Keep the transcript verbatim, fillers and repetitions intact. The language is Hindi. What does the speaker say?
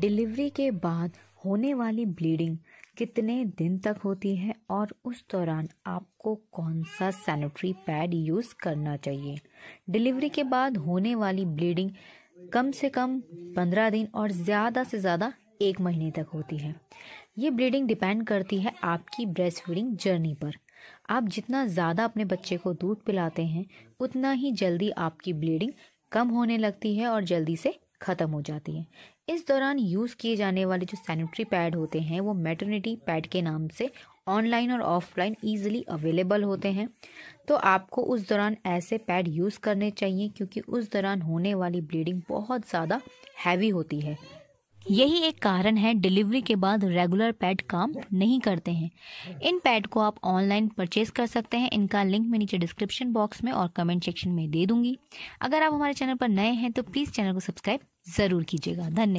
डिलीवरी के बाद होने वाली ब्लीडिंग कितने दिन तक होती है और उस दौरान आपको कौन सा सैनिटरी पैड यूज़ करना चाहिए। डिलीवरी के बाद होने वाली ब्लीडिंग कम से कम पंद्रह दिन और ज़्यादा से ज़्यादा एक महीने तक होती है। ये ब्लीडिंग डिपेंड करती है आपकी ब्रेस्ट फीडिंग जर्नी पर। आप जितना ज़्यादा अपने बच्चे को दूध पिलाते हैं उतना ही जल्दी आपकी ब्लीडिंग कम होने लगती है और जल्दी से ख़त्म हो जाती है। इस दौरान यूज़ किए जाने वाले जो सैनिटरी पैड होते हैं वो मैटरनिटी पैड के नाम से ऑनलाइन और ऑफलाइन ईजिली अवेलेबल होते हैं, तो आपको उस दौरान ऐसे पैड यूज़ करने चाहिए क्योंकि उस दौरान होने वाली ब्लीडिंग बहुत ज़्यादा हैवी होती है। यही एक कारण है डिलीवरी के बाद रेगुलर पैड काम नहीं करते हैं। इन पैड को आप ऑनलाइन परचेज कर सकते हैं। इनका लिंक मैं नीचे डिस्क्रिप्शन बॉक्स में और कमेंट सेक्शन में दे दूंगी। अगर आप हमारे चैनल पर नए हैं तो प्लीज़ चैनल को सब्सक्राइब ज़रूर कीजिएगा। धन्यवाद।